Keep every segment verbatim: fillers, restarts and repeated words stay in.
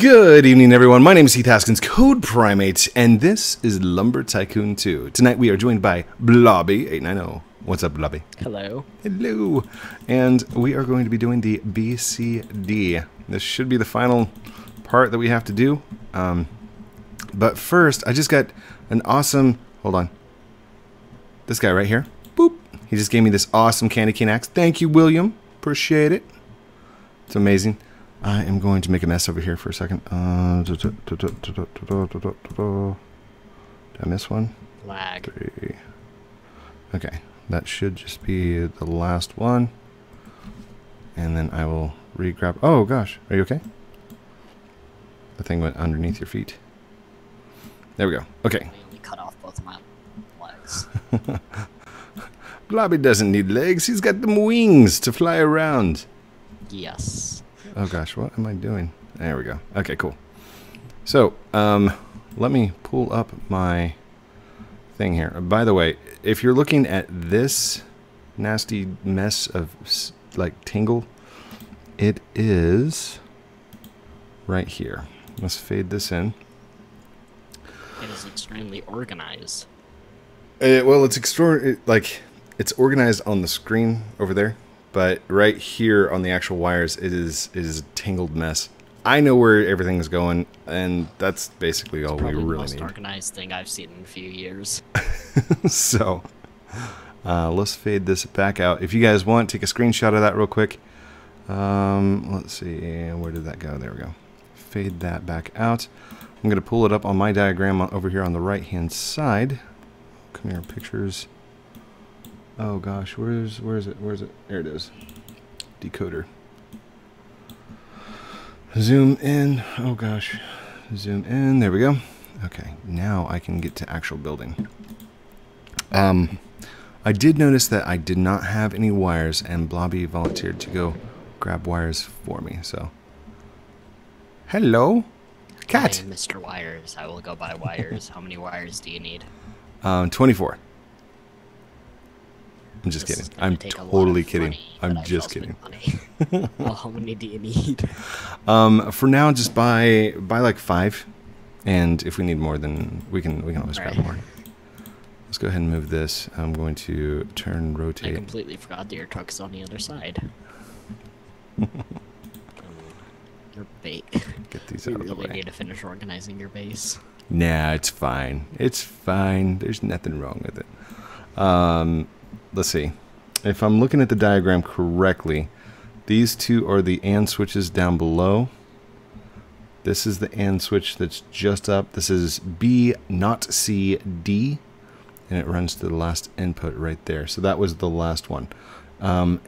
Good evening, everyone. My name is Heath Haskins, CodePrime eight, and this is Lumber Tycoon two. Tonight we are joined by Bloby eight ninety. What's up, Bloby? Hello. Hello. And we are going to be doing the B C D. This should be the final part that we have to do. Um, but first, I just got an awesome... Hold on. This guy right here. Boop. He just gave me this awesome candy cane axe. Thank you, William. Appreciate it. It's amazing. I am going to make a mess over here for a second. Uh, did I miss one? Lag. Three. Okay, that should just be the last one. And then I will re-grab. Oh gosh, are you okay? The thing went underneath your feet. There we go. Okay. You cut off both of my legs. Bloby doesn't need legs. He's got them wings to fly around. Yes. Oh gosh, what am I doing? There we go. Okay, cool. So, um, let me pull up my thing here. By the way, if you're looking at this nasty mess of, like, tingle, it is right here. Let's fade this in. It is extremely organized. It, well, it's extra- it, like, it's organized on the screen over there. But right here on the actual wires, it is it is a tangled mess. I know where everything's going, and that's basically all we really need. Probably the most organized thing I've seen in a few years. So, uh, let's fade this back out. If you guys want, take a screenshot of that real quick. Um, let's see, where did that go? There we go. Fade that back out. I'm going to pull it up on my diagram over here on the right-hand side. Come here, pictures. Oh gosh, where's where is it? Where is it? There it is. Decoder. Zoom in. Oh gosh. Zoom in. There we go. Okay, now I can get to actual building. Um, I did notice that I did not have any wires, and Bloby volunteered to go grab wires for me. So, hello, cat. I am Mister Wires. I will go buy wires. How many wires do you need? Um, twenty-four. I'm just this kidding. I'm totally kidding. Money, I'm just kidding. Well, how many do you need? Um, for now, just buy buy like five, and if we need more, then we can we can always right. grab more. Let's go ahead and move this. I'm going to turn rotate. I completely forgot that your truck's on the other side. um, your bait. Get these out really of the way. You need to finish organizing your base. Nah, it's fine. It's fine. There's nothing wrong with it. Um. Let's see. If I'm looking at the diagram correctly, these two are the AND switches down below. This is the AND switch that's just up. This is B, not C, D, and it runs to the last input right there. So that was the last one. Um,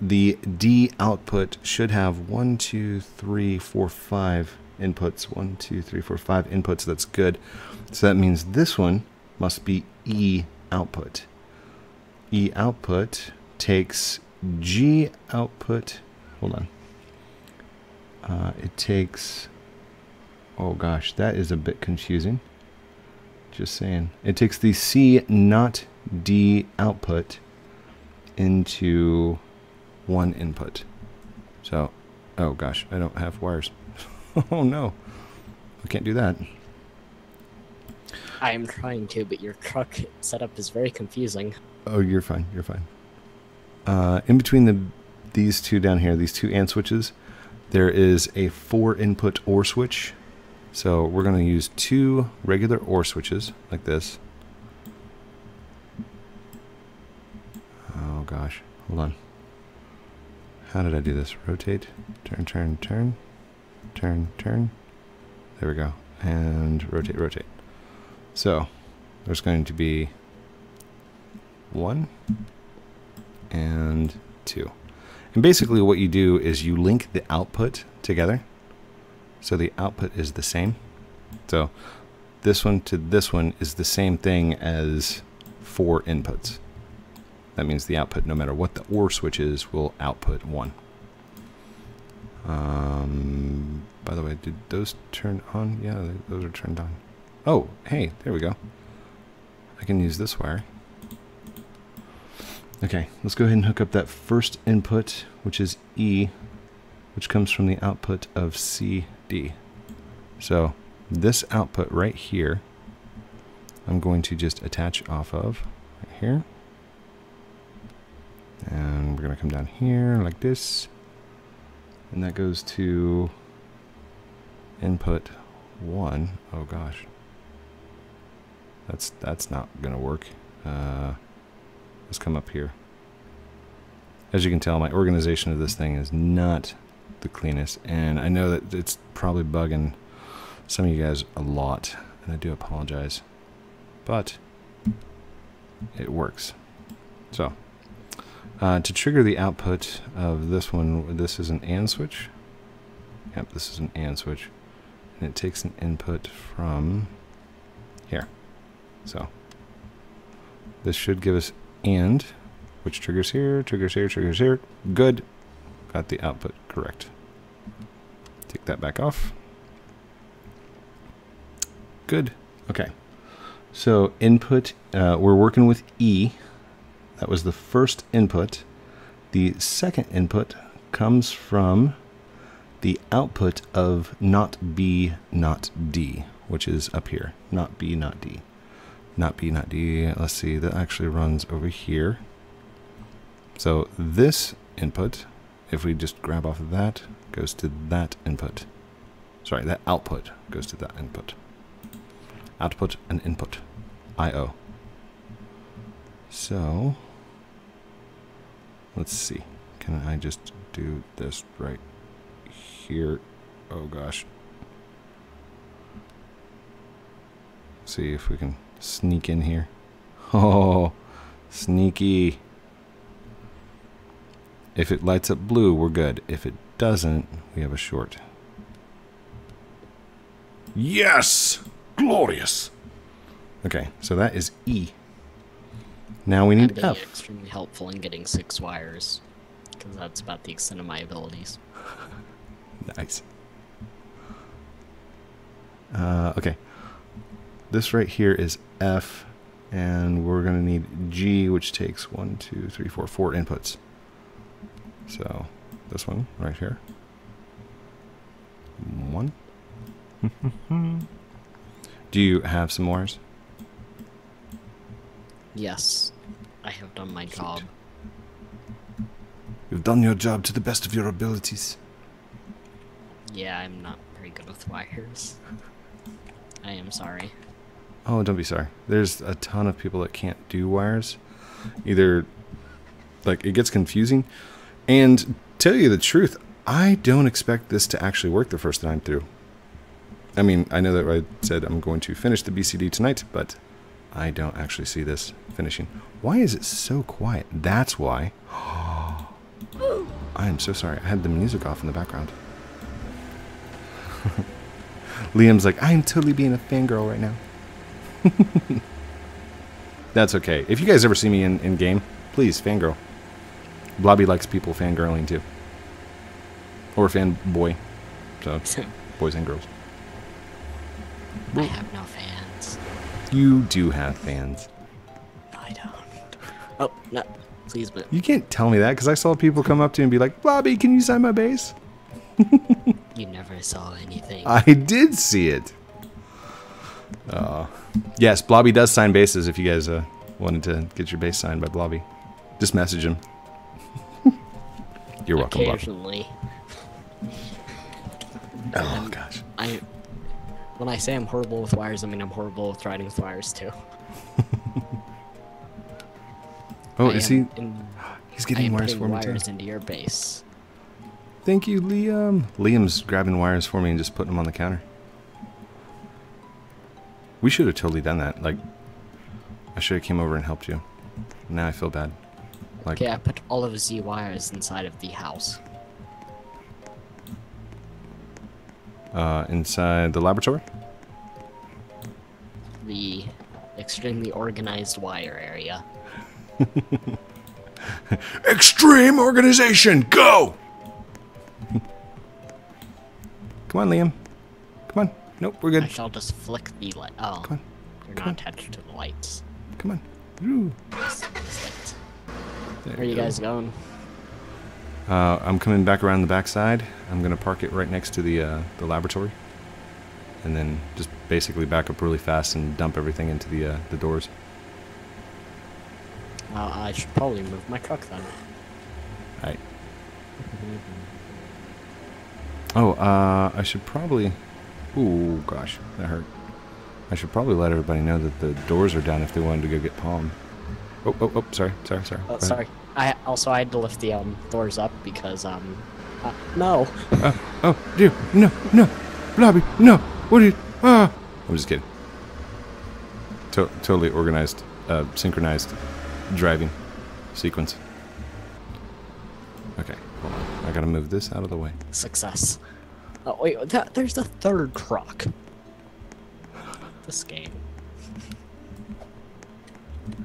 the D output should have one, two, three, four, five inputs. One, two, three, four, five inputs. That's good. So that means this one must be E output. E output takes G output. Hold on. Uh, it takes. Oh gosh, that is a bit confusing. Just saying. It takes the C not D output into one input. So, oh gosh, I don't have wires. Oh no, I can't do that. I am trying to, but your truck setup is very confusing. Oh, you're fine. You're fine. Uh, in between the these two down here, these two AND switches, there is a four-input OR switch. So we're going to use two regular OR switches like this. Oh, gosh. Hold on. How did I do this? Rotate. Turn, turn, turn. Turn, turn. There we go. And rotate, rotate. So there's going to be one and two. And basically what you do is you link the output together. So the output is the same. So this one to this one is the same thing as four inputs. That means the output, no matter what the OR switch is, will output one. Um, by the way, did those turn on? Yeah, those are turned on. Oh, hey, there we go. I can use this wire. Okay, let's go ahead and hook up that first input, which is E, which comes from the output of C D. So this output right here, I'm going to just attach off of right here. And we're going to come down here like this. And that goes to input one. Oh gosh. That's, that's not going to work. Uh, let's come up here. As you can tell, my organization of this thing is not the cleanest. And I know that it's probably bugging some of you guys a lot. And I do apologize. But it works. So uh, to trigger the output of this one, this is an AND switch. Yep, this is an AND switch. And it takes an input from here. So this should give us AND, which triggers here, triggers here, triggers here. Good. Got the output correct. Take that back off. Good. Okay. So input, uh, we're working with E. That was the first input. The second input comes from the output of not B, not D, which is up here. Not B, not D. Not B, not D. Let's see. That actually runs over here. So this input, if we just grab off of that, goes to that input. Sorry, that output goes to that input. Output and input, I O. So let's see, can I just do this right here? Oh gosh. See if we can sneak in here. Oh, sneaky. If it lights up blue, we're good. If it doesn't, we have a short. Yes! Glorious. Okay, so that is E. Now we need F. Extremely helpful in getting six wires, because that's about the extent of my abilities. Nice. Uh, okay, this right here is F, and we're gonna need G, which takes one, two, three, four, four inputs. So this one right here, one. Do you have some wires? Yes. I have done my Sweet. job. You've done your job to the best of your abilities. Yeah, I'm not very good with wires. I am sorry. Oh, don't be sorry. There's a ton of people that can't do wires. Either, like, it gets confusing. And tell you the truth, I don't expect this to actually work the first time through. I mean, I know that I said I'm going to finish the B C D tonight, but I don't actually see this finishing. Why is it so quiet? That's why. I'm so sorry. I had the music off in the background. Liam's like, I'm totally being a fangirl right now. That's okay. If you guys ever see me in, in game, please fangirl. Bloby likes people fangirling too. Or fanboy. So, boys and girls. I have no fans. You do have fans. I don't. Oh, no. Please, but... You can't tell me that, because I saw people come up to you and be like, Bloby, can you sign my base? You never saw anything. I did see it. Uh, yes, Bloby does sign bases if you guys uh, wanted to get your base signed by Bloby. Just message him. You're welcome, Bloby. Occasionally. Oh, gosh. I... When I say I'm horrible with wires, I mean I'm horrible with riding with wires too. Oh, I is he? In, he's getting wires for me wires too. Wires into your base. Thank you, Liam. Liam's grabbing wires for me and just putting them on the counter. We should have totally done that. Like, I should have came over and helped you. Now I feel bad. Like, okay, I put all of the wires inside of the house. Uh, inside the laboratory? The extremely organized wire area. Extreme organization, go! Come on, Liam. Come on. Nope, we're good. I shall just flick the light. Oh, Come on. You're Come not on. attached to the lights. Come on. Ooh. There Where are you go. guys going? Uh, I'm coming back around the backside. I'm gonna park it right next to the uh, the laboratory. and then just basically back up really fast and dump everything into the uh, the doors. Uh, I should probably move my truck then. All right. Oh, uh, I should probably... Ooh, gosh, that hurt. I should probably let everybody know that the doors are down if they wanted to go get palm. Oh, oh, oh, sorry, sorry, sorry. Oh, sorry. I also, I had to lift the um, doors up because, um... Uh, no. Oh, oh, dear, no, no, Bloby, no, what are you... Ah! I'm just kidding. To totally organized, uh, synchronized driving sequence. Okay, hold on. I gotta move this out of the way. Success. Oh, wait, that, there's the third truck. This game.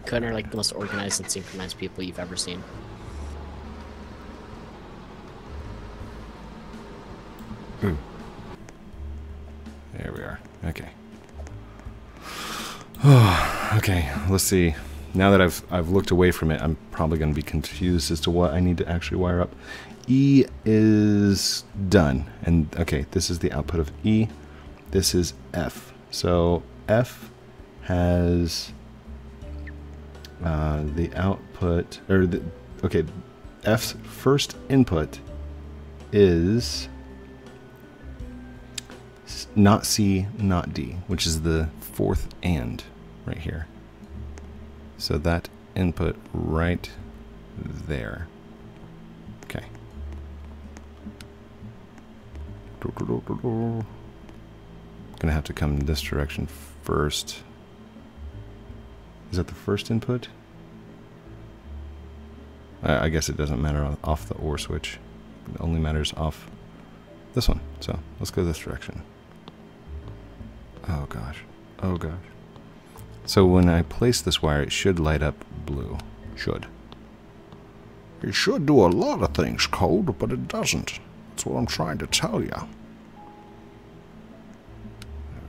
Coden are like the most organized and synchronized people you've ever seen. Mm. There we are. Okay. Oh, okay, let's see. Now that I've I've looked away from it, I'm probably going to be confused as to what I need to actually wire up. E is done. And okay, this is the output of E. This is F. So F has uh, the output, or the, okay, F's first input is not C, not D, which is the fourth and right here. So that input right there. Okay. Gonna have to come in this direction first. Is that the first input? I, I guess it doesn't matter off the O R switch. It only matters off this one. So let's go this direction. Oh gosh. Oh gosh. So when I place this wire, it should light up blue. Should. It should do a lot of things, Code, but it doesn't. That's what I'm trying to tell you. There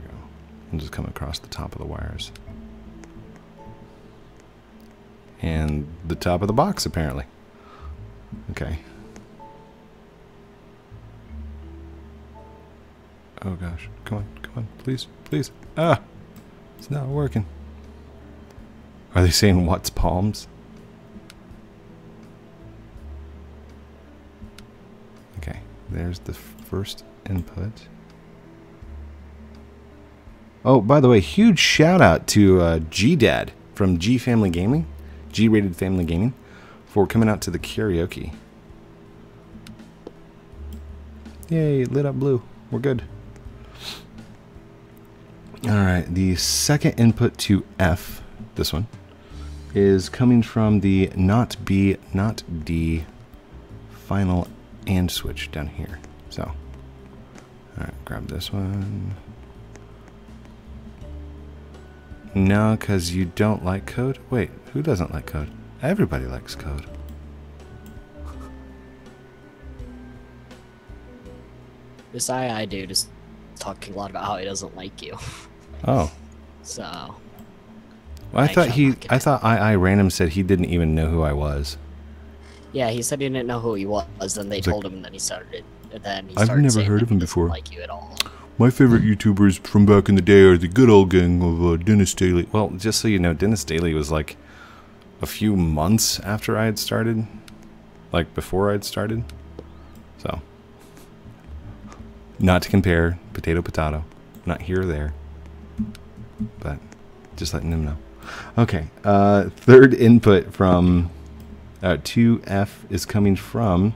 we go. And just come across the top of the wires. And the top of the box, apparently. Okay. Oh gosh. Come on, come on, please, please. Ah! It's not working. Are they saying what's palms? Okay, there's the first input. Oh, by the way, huge shout out to uh, G-Dad from G Family Gaming, G-Rated Family Gaming, for coming out to the karaoke. Yay, it lit up blue. We're good. Alright, the second input to F, this one, is coming from the not B, not D, final and switch down here. So, alright, grab this one. No, because you don't like Code? Wait, who doesn't like Code? Everybody likes Code. This I I dude is talking a lot about how he doesn't like you. Oh. So. Well, I, I thought he, I thought I I Random said he didn't even know who I was. Yeah, he said he didn't know who he was, then they told like, him, then he started, and then he started I've never heard of him before. Like you at all. My favorite YouTubers from back in the day are the good old gang of uh, Dennis Daily. Well, just so you know, Dennis Daily was like a few months after I had started, like before I had started, so. Not to compare, potato, potato. Not here or there. But just letting them know. Okay, uh, third input from uh, two F is coming from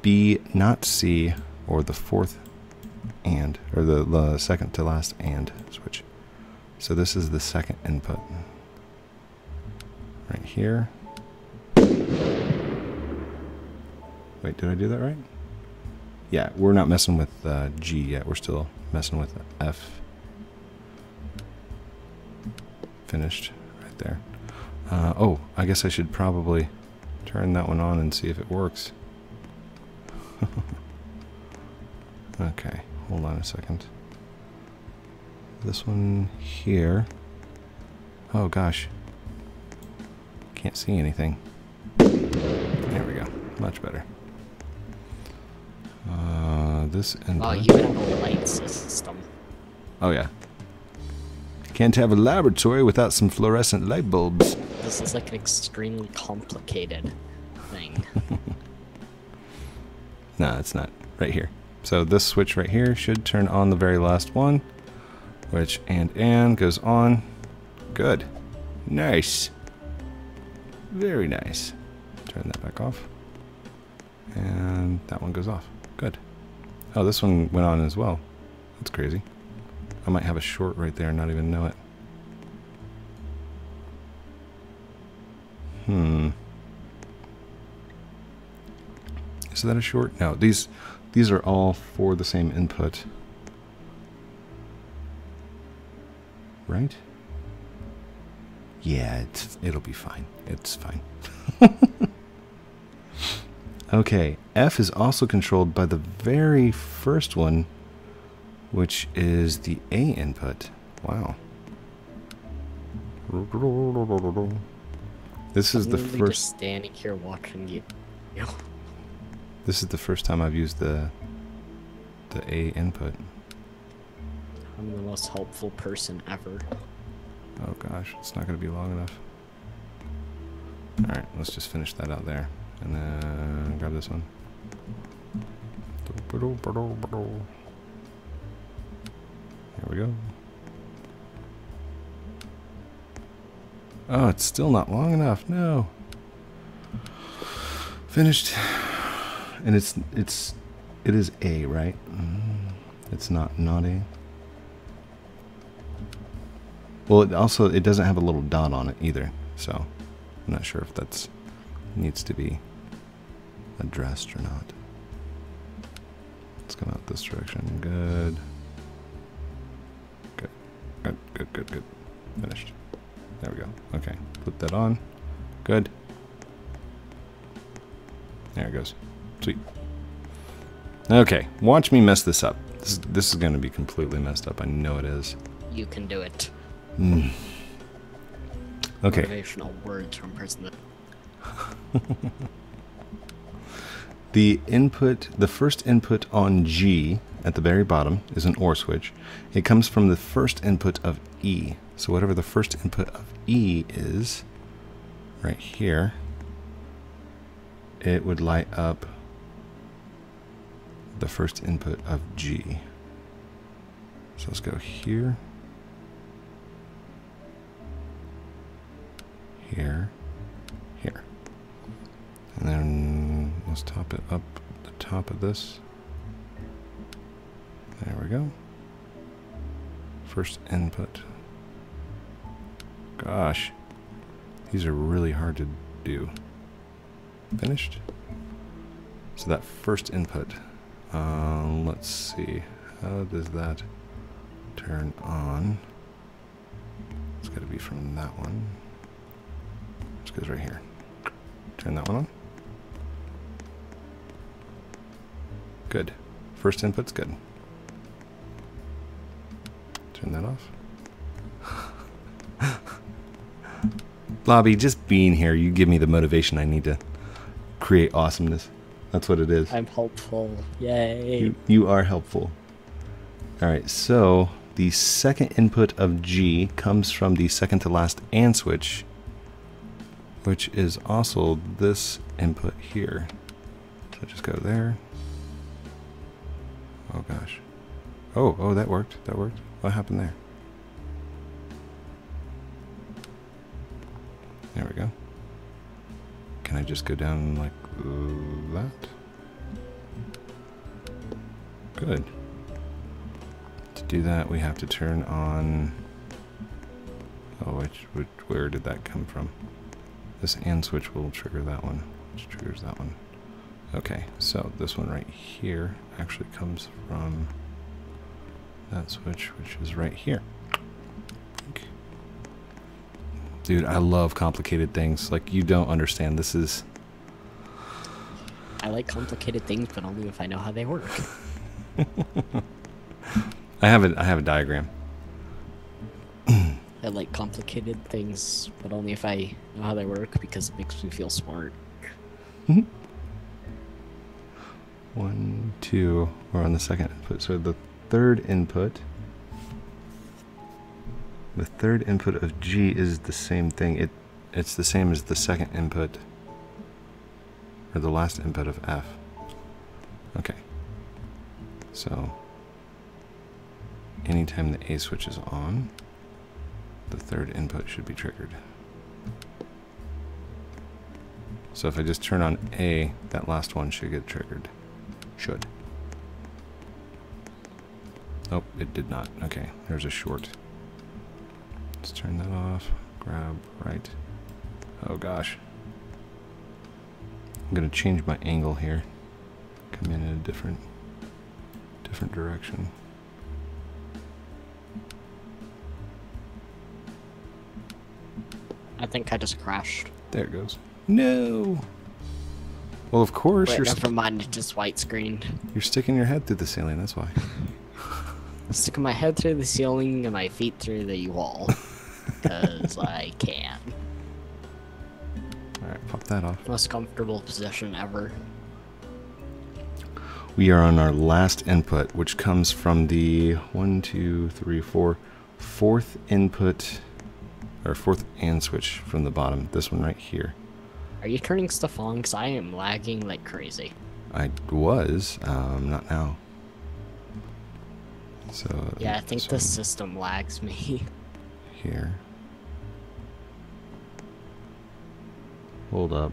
B, not C, or the fourth and, or the, the second to last and switch. So this is the second input. Right here. Wait, did I do that right? Yeah, we're not messing with uh, G yet. We're still messing with F. Finished right there. Uh, oh, I guess I should probably turn that one on and see if it works. Okay, hold on a second. This one here. Oh gosh. Can't see anything. There we go. Much better. Uh, Now this and oh, you have a light system. Oh yeah. Can't have a laboratory without some fluorescent light bulbs. This is like an extremely complicated thing. No, it's not. Right here. So this switch right here should turn on the very last one, which and and goes on. Good. Nice. Very nice. Turn that back off. And that one goes off. Good. Oh, this one went on as well. That's crazy. I might have a short right there and not even know it. Hmm. Is that a short? No, these these are all for the same input. Right? Yeah, it's, it'll be fine. It's fine. Okay, F is also controlled by the very first one, which is the A input. Wow. This is I'm the first. Just standing here watching you. This is the first time I've used the the A input. I'm the most helpful person ever. Oh gosh, it's not going to be long enough. All right, let's just finish that out there, and then grab this one. Here we go. Oh, it's still not long enough. No. Finished. And it's it's it is A, right? It's not not A. Well, it also it doesn't have a little dot on it either, so I'm not sure if that's needs to be addressed or not. Let's come out this direction. Good. Good. Good. Good. Good. Good. Finished. There we go. Okay. Put that on. Good. There it goes. Sweet. Okay. Watch me mess this up. This this is going to be completely messed up. I know it is. You can do it. Mm. Okay. Motivational words from person. The input, the first input on G at the very bottom is an O R switch. It comes from the first input of E. So whatever the first input of E is, right here, it would light up the first input of G. So let's go here. Here, here, and then let's top it up the top of this. There we go. First input. Gosh, these are really hard to do. Finished. So that first input. Uh, let's see. How does that turn on? It's got to be from that one. Goes right here. Turn that one on. Good. First input's good. Turn that off. Bloby, just being here, you give me the motivation I need to create awesomeness. That's what it is. I'm helpful. Yay. You, you are helpful. All right, so the second input of G comes from the second to last AND switch, which is also this input here. So just go there. Oh gosh. Oh, oh, that worked, that worked. What happened there? There we go. Can I just go down like that? Good. To do that, we have to turn on, oh, which, which where did that come from? This AND switch will trigger that one, which triggers that one. Okay, so this one right here actually comes from that switch, which is right here. Okay. Dude, I love complicated things. Like, you don't understand. This is... I like complicated things, but only if I know how they work. I have a, I have a diagram. I like complicated things, but only if I know how they work, because it makes me feel smart. One, two, we're on the second input. So the third input, the third input of G is the same thing. It, it's the same as the second input, or the last input of F. Okay. So anytime the A switch is on, the third input should be triggered. So if I just turn on A, that last one should get triggered. Should. Oh, it did not. Okay, there's a short. Let's turn that off. Grab right. Oh gosh. I'm gonna change my angle here. Come in in a different, different direction. I think I just crashed. There it goes. No. Well, of course. Wait, you're never mind. It just white screened. You're sticking your head through the ceiling. That's why. I'm sticking my head through the ceiling and my feet through the wall, because I can. All right, pop that off. Most comfortable position ever. We are on our last input, which comes from the one, two, three, four, fourth input. Our fourth and switch from the bottom. This one right here. Are you turning stuff on? Because I am lagging like crazy. I was. Um, not now. So yeah, I think so. The system lags me. Here. Hold up.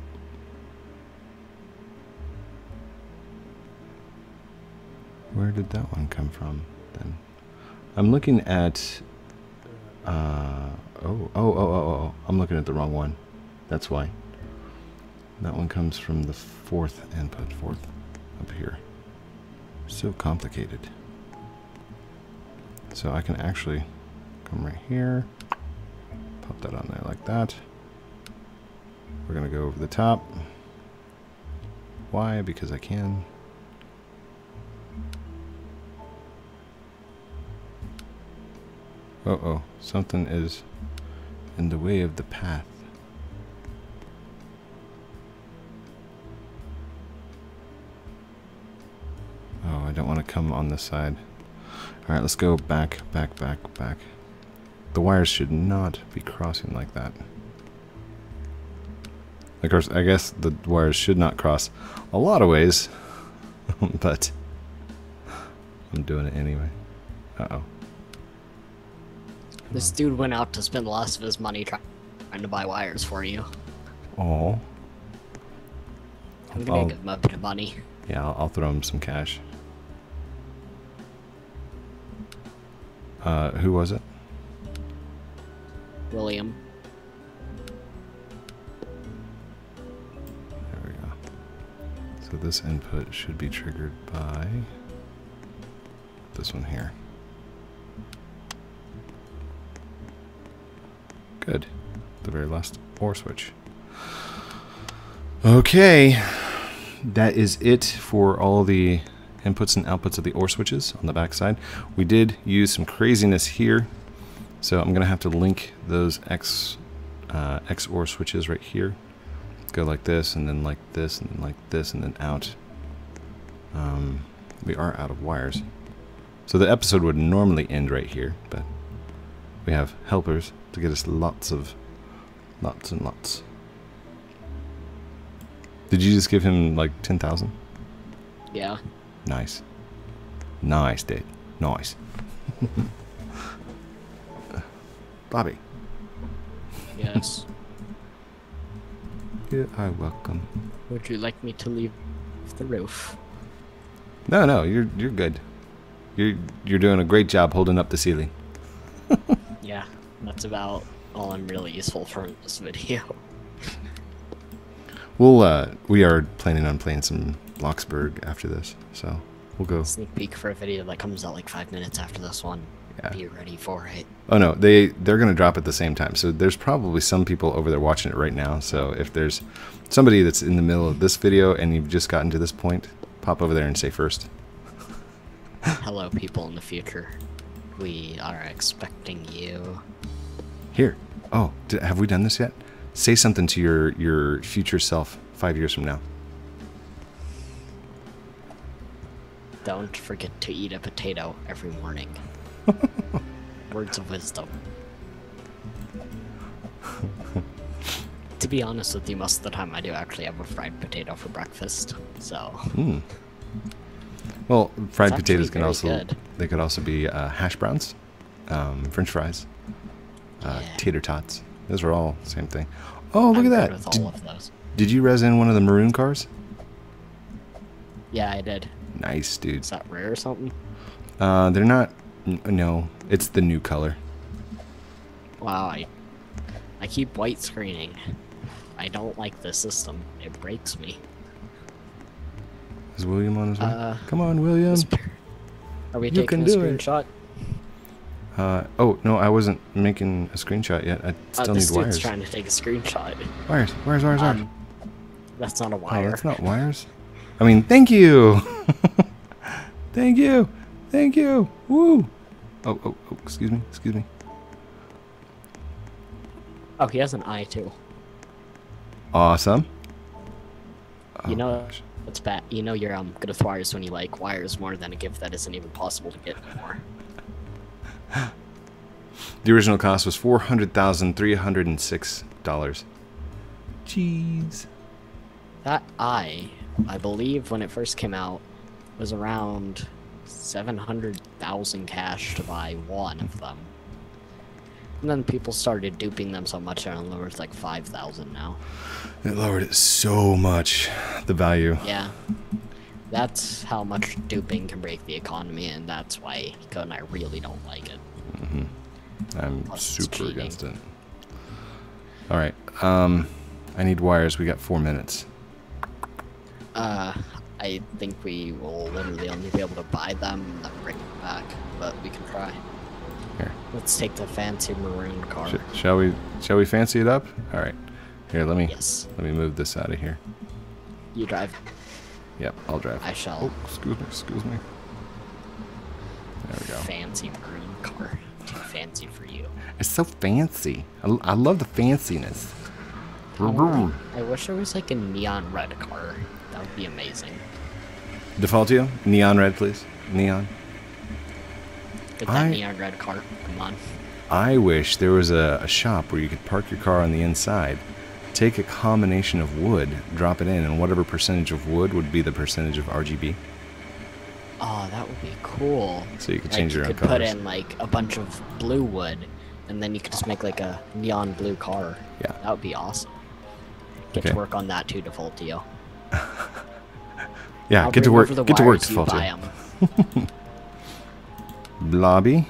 Where did that one come from then? I'm looking at... Uh, oh, oh, oh, oh, oh, I'm looking at the wrong one. That's why. That one comes from the fourth input, fourth up here. So complicated. So I can actually come right here, pop that on there like that. We're gonna go over the top. Why? Because I can. Uh oh, something is in the way of the path. Oh, I don't want to come on this side. All right, let's go back, back, back, back. The wires should not be crossing like that. Of course, I guess the wires should not cross a lot of ways, but I'm doing it anyway. Uh oh. This dude went out to spend the last of his money trying to buy wires for you. Oh. I'm gonna I'll, give him a bit of money. Yeah, I'll, I'll throw him some cash. Uh, who was it? William. There we go. So this input should be triggered by this one here. Good. The very last OR switch. Okay. That is it for all the inputs and outputs of the OR switches on the back side. We did use some craziness here. So I'm going to have to link those X, uh, X O R switches right here. Go like this, and then like this, and then like this, and then out. Um, we are out of wires. So the episode would normally end right here, but we have helpers to get us lots of, lots and lots. Did you just give him like ten thousand? Yeah. Nice. Nice, dude. Nice. Bloby. Yes. You are welcome. Would you like me to leave the roof? No, no, you're you're good. You're you're doing a great job holding up the ceiling. Yeah. That's about all I'm really useful for in this video. We'll, uh, we are planning on playing some Bloxburg after this, so we'll go. Sneak peek for a video that comes out like five minutes after this one. Yeah. Be ready for it. Oh no, they, they're going to drop at the same time, so there's probably some people over there watching it right now, so if there's somebody that's in the middle of this video and you've just gotten to this point, pop over there and say first. Hello, people in the future. We are expecting you. Here. Oh, did, have we done this yet? Say something to your, your future self five years from now. don't forget to eat a potato every morning. Words of wisdom. To be honest with you, most of the time I do actually have a fried potato for breakfast. So. Mm. Well, fried potatoes can also good. they could also be uh, hash browns, um, French fries, uh, yeah. tater tots. Those are all the same thing. Oh, look I'm at that! With all did, of those. Did you res in one of the maroon cars? Yeah, I did. Nice, dude. Is that rare or something? Uh, they're not. No, it's the new color. Wow, I, I keep white screening. I don't like this system. It breaks me. Is William on his way? Uh, Come on, William. Are we taking a screenshot? Uh, oh, no, I wasn't making a screenshot yet. I still uh, need wires. This dude's trying to take a screenshot. Wires, wires, wires, um, wires. That's not a wire. Oh, that's not wires? I mean, thank you. Thank you. Thank you. Woo. Oh, oh, oh, excuse me. Excuse me. Oh, he has an eye, too. Awesome. You oh, know... Gosh. That's bad. You know you're um, good with wires when you like wires more than a gift that isn't even possible to get anymore. The original cost was four hundred thousand three hundred and six dollars. Jeez. That eye, I believe, when it first came out, was around seven hundred thousand cash to buy one of them, and then people started duping them so much, and it lowers like five thousand now. It lowered it so much, the value. Yeah. That's how much duping can break the economy, and that's why Nico and I really don't like it. Mm-hmm. I'm Plus super against it. All right. Um, I need wires. We got four minutes. Uh, I think we will literally only be able to buy them and then bring them back, but we can try. Here. Let's take the fancy maroon car. Sh shall we? Shall we fancy it up? All right. Here, let me yes. let me move this out of here. You drive. Yep, I'll drive. I shall. Oh, excuse me, excuse me. There we go. Fancy maroon car. Too fancy for you. It's so fancy. I, I love the fanciness. Oh, I wish there was like a neon red car. That would be amazing. Defaultio, neon red, please. Neon. Get that I... neon red car. Come on. I wish there was a, a shop where you could park your car on the inside. Take a combination of wood, drop it in, and whatever percentage of wood would be the percentage of R G B. Oh, that would be cool. So you could like change your you own colors. You could put in, like, a bunch of blue wood, and then you could just make, like, a neon blue car. Yeah. That would be awesome. Get okay. to work on that, too, Defaultio. yeah, get to, work, get to work, get to work, Defaultio. Bloby.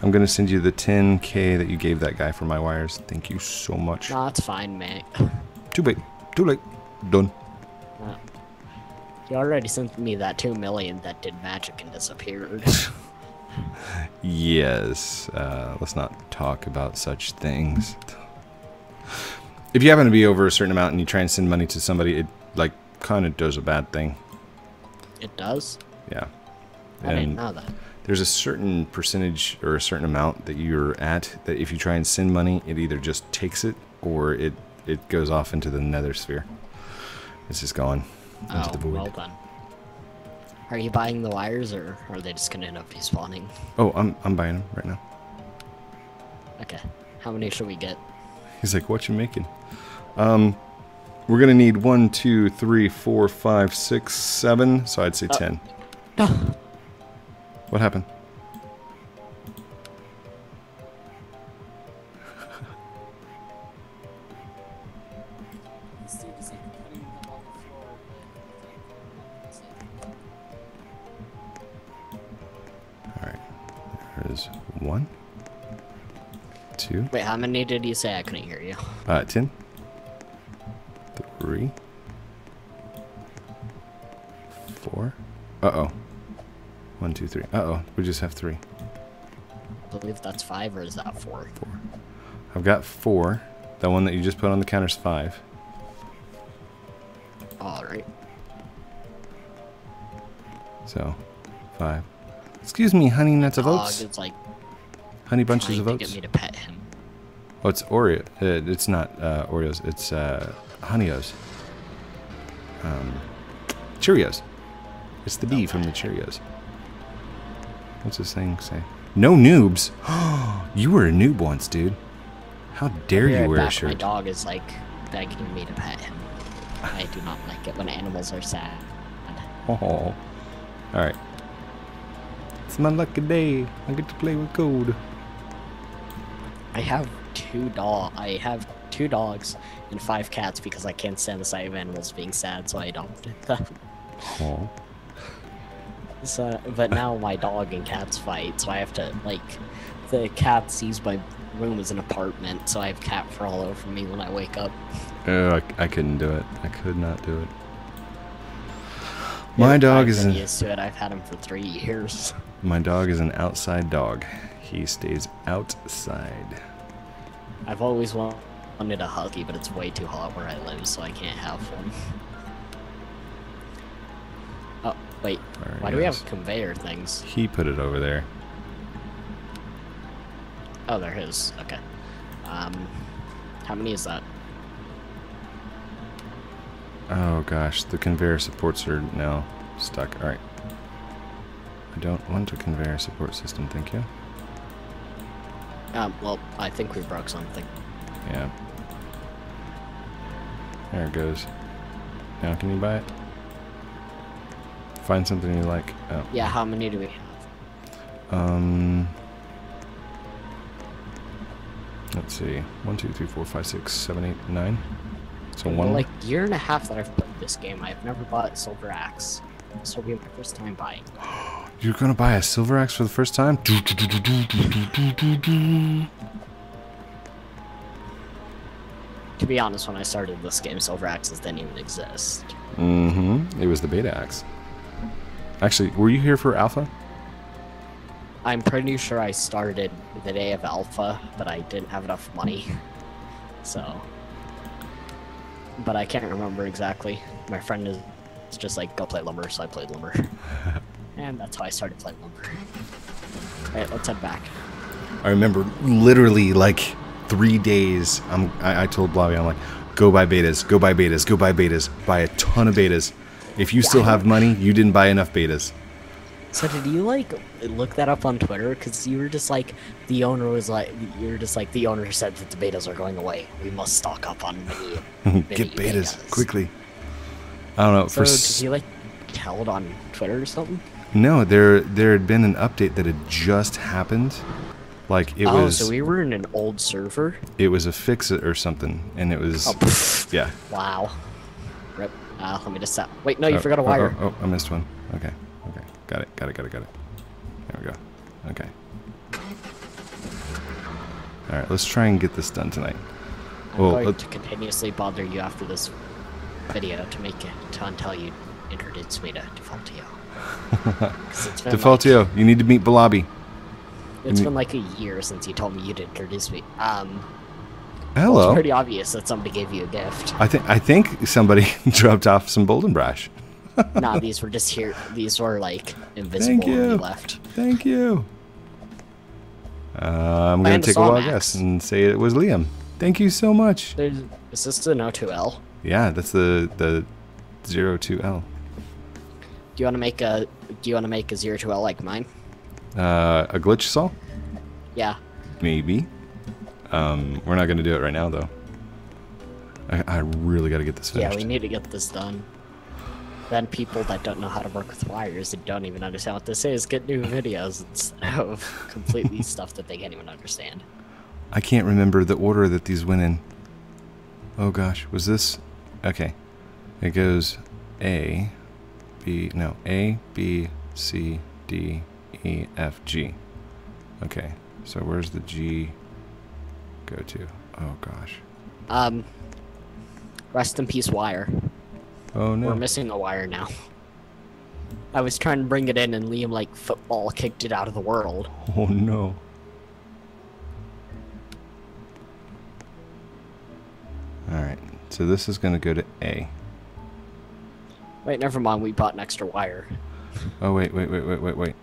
I'm going to send you the ten K that you gave that guy for my wires. Thank you so much. Nah, it's fine, mate. Too late. Too late. Done. Oh. He already sent me that two million that did magic and disappeared. Yes. Uh, let's not talk about such things. If you happen to be over a certain amount and you try and send money to somebody, it like kind of does a bad thing. It does? Yeah. I and didn't know that. There's a certain percentage or a certain amount that you're at that if you try and send money, it either just takes it or it, it goes off into the nether sphere. It's just gone into oh, the void. Well done. Are you buying the wires or are they just going to end up respawning? Oh, I'm, I'm buying them right now. Okay. How many should we get? He's like, what you making? Um, we're going to need one, two, three, four, five, six, seven. So I'd say oh. ten. No. What happened? All right, there's one, two. Wait, how many did you say? I couldn't hear you. Uh, ten, three, four. Uh-oh. One, two, three. Uh-oh, we just have three. I believe that's five, or is that four? Four. I've got four. That one that you just put on the counter's five. All right. So, five. Excuse me, honey nuts of oats. It's like honey bunches of oats. Get me to pet him. Oh, it's Oreo. Uh, it's not uh, Oreos. It's uh, Honeyos. Um, Cheerios. It's the B from the Cheerios. What's this thing say? No noobs. You were a noob once, dude. How dare you wear a shirt? My dog is like begging me to pet him. I do not like it when animals are sad. Oh, all right. It's my lucky day. I get to play with Code. I have two dog. I have two dogs and five cats because I can't stand the sight of animals being sad, so I adopted them. Oh. So, but now my dog and cats fight, so I have to, like, the cat sees my room as an apartment, so I have cat all over me when I wake up. Oh, I, I couldn't do it. I could not do it. My yeah, dog is an, used to it. I've had him for three years. My dog is an outside dog. He stays outside. I've always wanted a huggy, but it's way too hot where I live, so I can't have one. Wait, why do we have conveyor things? He put it over there. Oh, they're his. Okay. Um, how many is that? Oh gosh, the conveyor supports are now stuck. All right. I don't want a conveyor support system, thank you. Um, well, I think we broke something. Yeah. There it goes. Now can you buy it? Find something you like. Oh. Yeah, how many do we have? Um, let's see. One, two, three, four, five, six, seven, eight, nine. So one. Like year and a half that I've played this game, I've never bought a silver axe. This will be my first time buying. You're gonna buy a silver axe for the first time? To be honest, when I started this game, silver axes didn't even exist. Mm-hmm. It was the beta axe. Actually, were you here for Alpha? I'm pretty sure I started the day of Alpha, but I didn't have enough money. So... But I can't remember exactly. My friend is just like, go play Lumber, so I played Lumber. And that's how I started playing Lumber. Alright, let's head back. I remember literally like three days, I'm, I, I told Bloby, I'm like, go buy betas, go buy betas, go buy betas, buy a ton of betas. If you still have money, you didn't buy enough betas. So did you like look that up on Twitter? Because you were just like the owner was like you were just like the owner said that the betas are going away. We must stock up on mini, mini get betas, betas quickly. I don't know. So for did you like tell it on Twitter or something? No, there there had been an update that had just happened. Like it oh, was. Oh, so we were in an old server. It was a fix it or something, and it was oh, yeah. Wow. Rip. Uh, let me just set. Wait, no, you oh, forgot a wire. Oh, oh, oh, I missed one. Okay, okay. Got it, got it, got it, got it. There we go. Okay. All right, let's try and get this done tonight. I'm well, going let's... to continuously bother you after this video to make it to until you introduce me to Defaultio. Defaultio, like, you need to meet Bloby. It's you been like a year since you told me you'd introduce me. Um... Hello. Well, it's pretty obvious that somebody gave you a gift. I think I think somebody dropped off some Boldenbrash. Nah, these were just here. These were like invisible when you left. Thank you. Uh, I'm going to take a wild guess and say it was Liam. Thank you so much. There's, is this an O two L? Yeah, that's the the zero two L. Do you want to make a Do you want to make a zero two L like mine? Uh, a glitch saw? Yeah. Maybe. Um, we're not going to do it right now, though. I, I really got to get this finished. Yeah, we need to get this done. Then people that don't know how to work with wires and don't even understand what this is get new videos instead of completely stuff that they can't even understand. I can't remember the order that these went in. Oh, gosh. Was this? Okay. It goes A, B, no, A, B, C, D, E, F, G. Okay. So where's the G... go to? Oh gosh. Um. Rest in peace, wire. Oh no. We're missing a wire now. I was trying to bring it in, and Liam like football kicked it out of the world. Oh no. All right. So this is gonna go to A. Wait, never mind. We bought an extra wire. Oh wait, wait, wait, wait, wait, wait.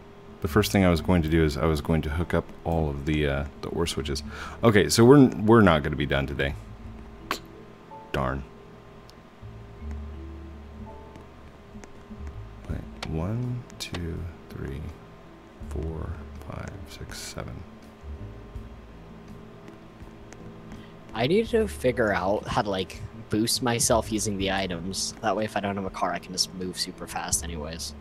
The first thing I was going to do is I was going to hook up all of the uh, the ore switches. Okay, so we're we're not going to be done today. Darn. Wait, One, two, three, four, five, six, seven. I need to figure out how to like boost myself using the items. That way if I don't have a car I can just move super fast anyways.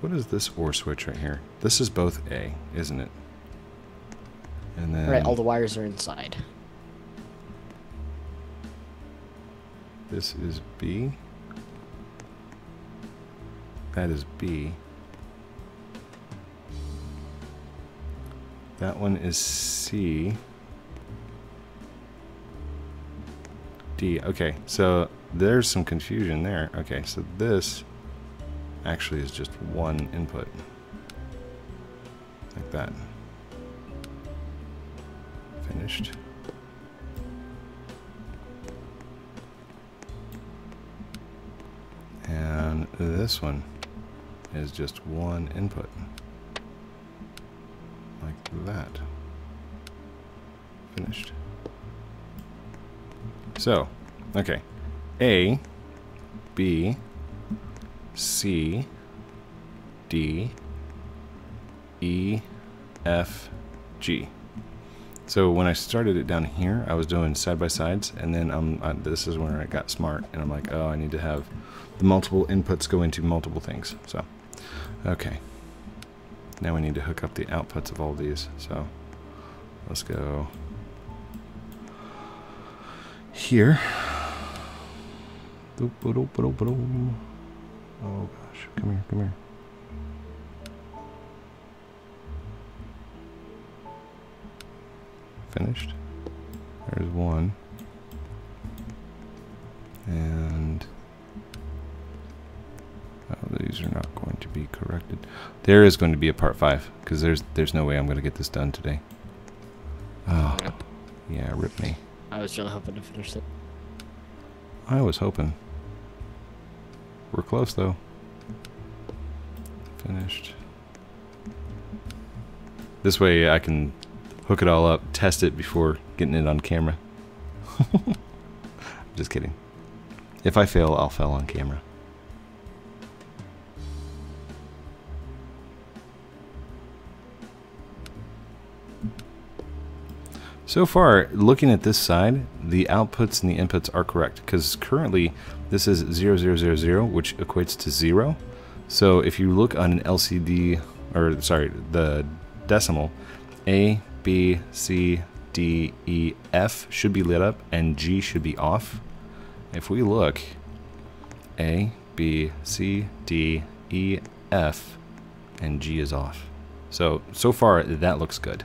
What is this or switch right here? This is both A, isn't it? And then right, all the wires are inside. This is B. That is B. That one is C. D. Okay, so there's some confusion there. Okay, so this actually is just one input. Like that. Finished. And this one is just one input. Like that. Finished. So, okay. A, B, C, D, E, F, G. So when I started it down here, I was doing side by sides, and then um, I, this is where I got smart, and I'm like, oh, I need to have the multiple inputs go into multiple things. So, okay. Now we need to hook up the outputs of all these. So let's go here. Oh gosh, come here, come here. Finished. There's one. And oh, these are not going to be corrected. There is going to be a part five because there's there's no way I'm going to get this done today. Oh, yeah, rip me. I was really hoping to finish it. I was hoping. We're close though. Finished. This way I can hook it all up, test it before getting it on camera. Just kidding. If I fail, I'll fail on camera. So far, looking at this side, the outputs and the inputs are correct because currently this is zero zero zero zero, which equates to zero. So if you look on an L C D, or sorry, the decimal, A, B, C, D, E, F should be lit up and G should be off. If we look, A, B, C, D, E, F, and G is off. So, so far that looks good.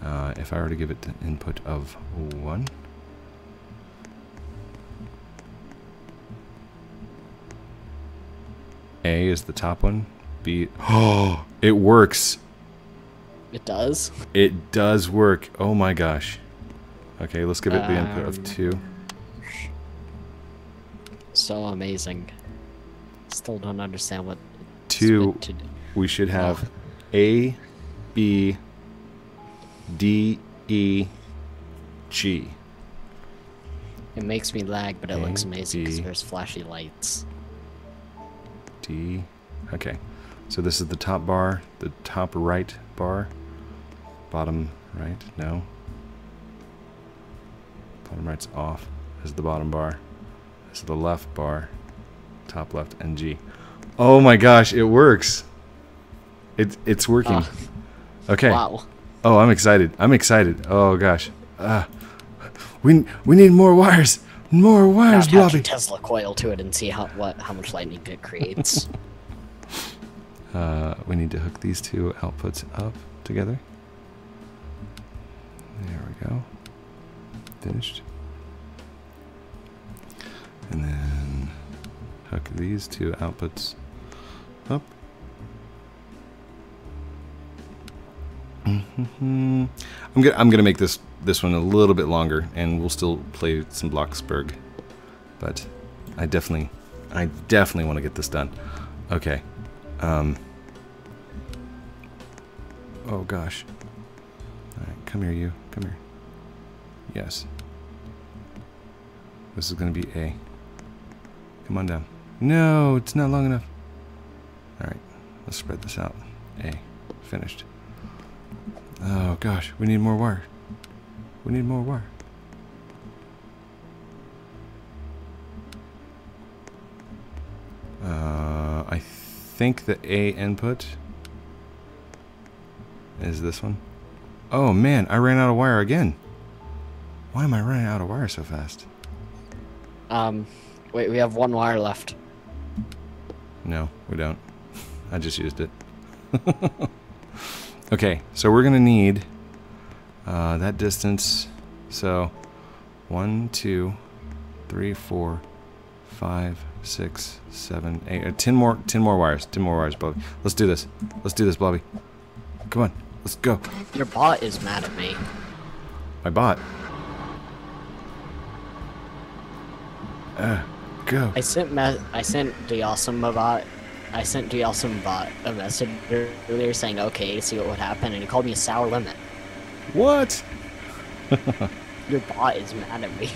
Uh, if I were to give it the input of one, A is the top one, B, oh, it works. It does? It does work. Oh my gosh. Okay, let's give it the um, input of two. So amazing. Still don't understand what it's two, to do. We should have A, B, D, E, G. It makes me lag, but it A, looks amazing because there's flashy lights. D, okay. So this is the top bar, the top right bar, bottom right, no. Bottom right's off, this is the bottom bar. This is the left bar, top left, and G. Oh my gosh, it works. It, it's working. Uh, okay. Wow. Oh, I'm excited. I'm excited. Oh gosh. Uh, we we need more wires. More wires, Bloby. Attach a Tesla coil to it and see how what how much lightning it creates. uh, we need to hook these two outputs up together. There we go. Finished. And then hook these two outputs up. Mm-hmm. I'm gonna I'm gonna make this this one a little bit longer, and we'll still play some Bloxburg, but I definitely I definitely want to get this done. Okay. Um, oh gosh. All right, come here, you. Come here. Yes. This is gonna be A. Come on down. No, it's not long enough. Alright, let's spread this out. Hey, finished. Oh gosh, we need more wire. We need more wire. Uh, I think the A input is this one. Oh man, I ran out of wire again. Why am I running out of wire so fast? Um, wait, we have one wire left. No, we don't. I just used it. Okay, so we're gonna need uh, that distance. So one, two, three, four, five, six, seven, eight, uh, ten more, ten more wires, ten more wires, Bloby. Let's do this. Let's do this, Bloby. Come on, let's go. Your bot is mad at me. My bot. Uh, go. I sent me I sent G Awesomebot. I sent G Awesomebot a message earlier saying okay to see what would happen, and he called me a sour lemon. What? Your bot is mad at me.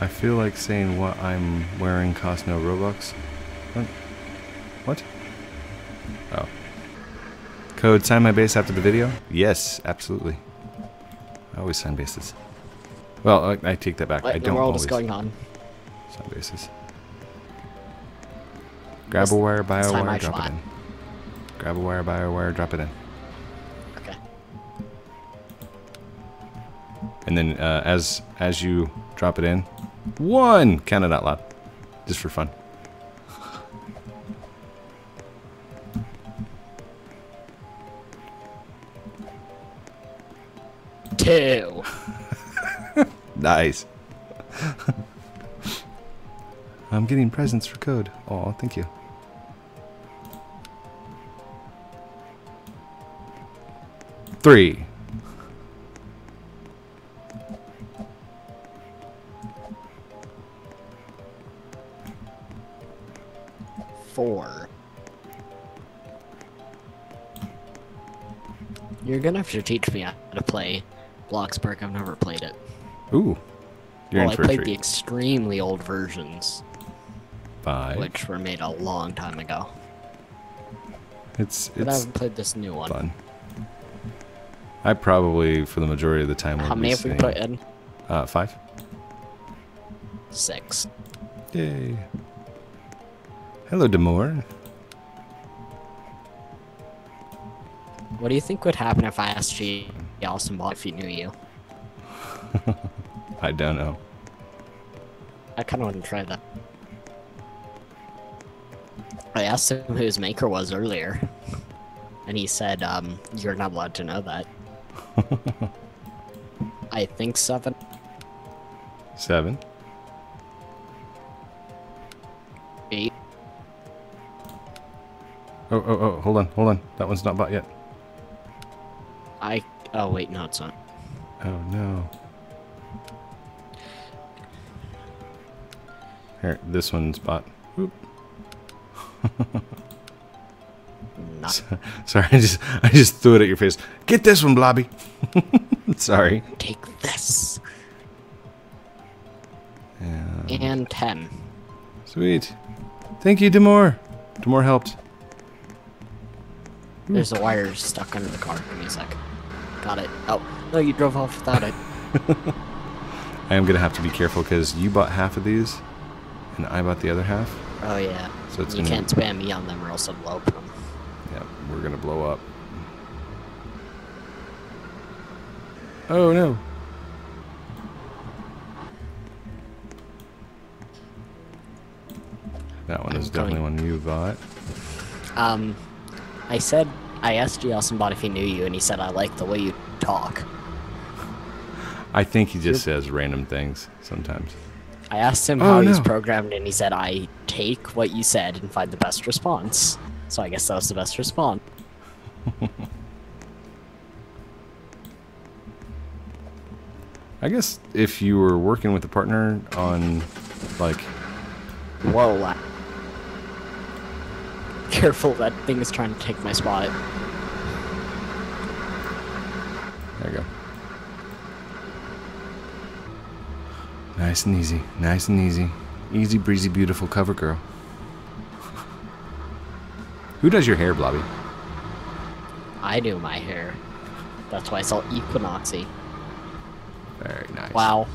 I feel like saying what I'm wearing costs no Robux. What? What? Oh. Code, sign my base after the video? Yes, absolutely. I always sign bases. Well, I, I take that back. What I don't always. What in the world is going on? Sign bases. Grab this, a wire, buy a wire, drop it in. Grab a wire, buy a wire, drop it in. Okay. And then uh, as as you drop it in, one! Count it out loud. Just for fun. Two. Nice. I'm getting presents for Code. Oh, thank you. Three. Four. You're gonna have to teach me how to play Bloxburg. I've never played it. Ooh. You're well, in for I played a treat. The extremely old versions. Five. Which were made a long time ago. It's, it's but I haven't played this new one. Fun. I probably, for the majority of the time... How many have we put in? Uh, five. Six. Yay. Hello, Demore. What do you think would happen if I asked G Awesomebot if he knew you? I don't know. I kind of want to try that. I asked him who his maker was earlier, and he said, um, you're not allowed to know that. I think seven. Seven. Eight. Oh, oh, oh, hold on, hold on. That one's not bought yet. I, oh wait, no, it's not. Oh no. Here, this one's bought. Oop. Nah. Sorry, I just I just threw it at your face. Get this one, Bloby. Sorry. Take this. And, and ten. Sweet. Thank you, Demore. Demore helped. There's a wire stuck under the car for me. Music. Got it. Oh no, you drove off without it. I am gonna have to be careful because you bought half of these, and I bought the other half. Oh yeah. So it's you gonna... can't spam me on them or else I'll blow up them. Yeah, we're gonna blow up. Oh no. That one I'm is definitely going... one you bought. Um, I said I asked G Awesomebot if he knew you, and he said I like the way you talk. I think he just You're... says random things sometimes. I asked him oh, how no. he's programmed, and he said, I take what you said and find the best response. So I guess that was the best response. I guess if you were working with a partner on, like... Whoa. I... Careful, that thing is trying to take my spot. There you go. Nice and easy. Nice and easy. Easy breezy beautiful cover girl. Who does your hair, Bloby? I do my hair. That's why I saw Equinoxy. Very nice. Wow.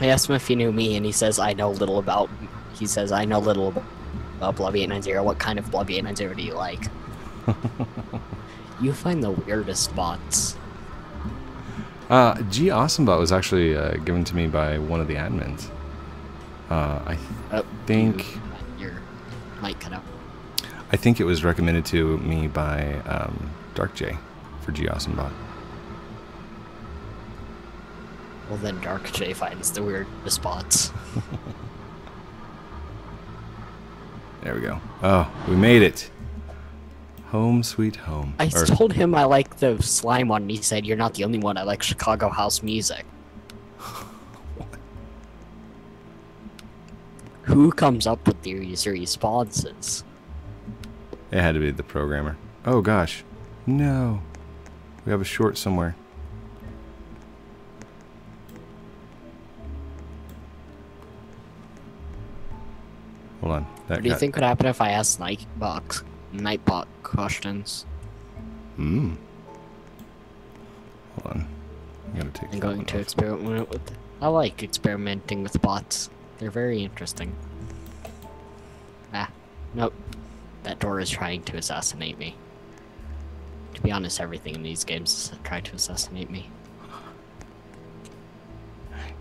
I asked him if he knew me, and he says I know little about... He says I know little about Bloby eight ninety. What kind of Bloby eight ninety do you like? You find the weirdest spots. Uh, G Awesomebot was actually uh, given to me by one of the admins. Uh, I th oh, think... You, your mic cut out. I think it was recommended to me by um, Dark J for G Awesomebot. Well, then Dark J finds the weird spots. There we go. Oh, we made it. Home sweet home. I or, told him I like the slime one, and he said, "You're not the only one. I like Chicago house music." Who comes up with these responses? It had to be the programmer. Oh, gosh. No. We have a short somewhere. Hold on. That what do you think would happen if I asked Nightbot, Nightbot questions? Hmm. Hold on. I'm gonna take. I'm going to off. experiment with. I like experimenting with bots. They're very interesting. Ah, nope. That door is trying to assassinate me. To be honest, everything in these games is trying to assassinate me.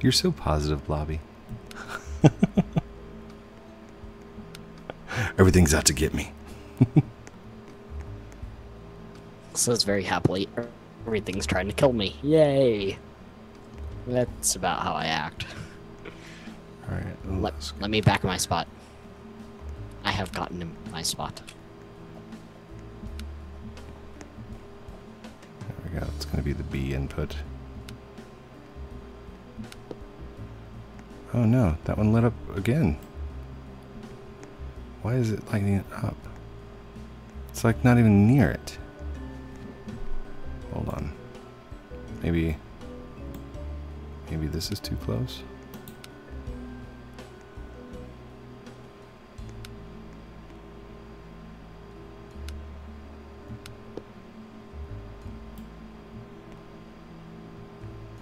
You're so positive, Bloby. Everything's out to get me. Says very happily, everything's trying to kill me. Yay! That's about how I act. All right. Let, let me back my spot. I have gotten in my spot. There we go. It's going to be the B input. Oh no, that one lit up again. Why is it lighting it up? It's like not even near it. Hold on. Maybe... Maybe this is too close?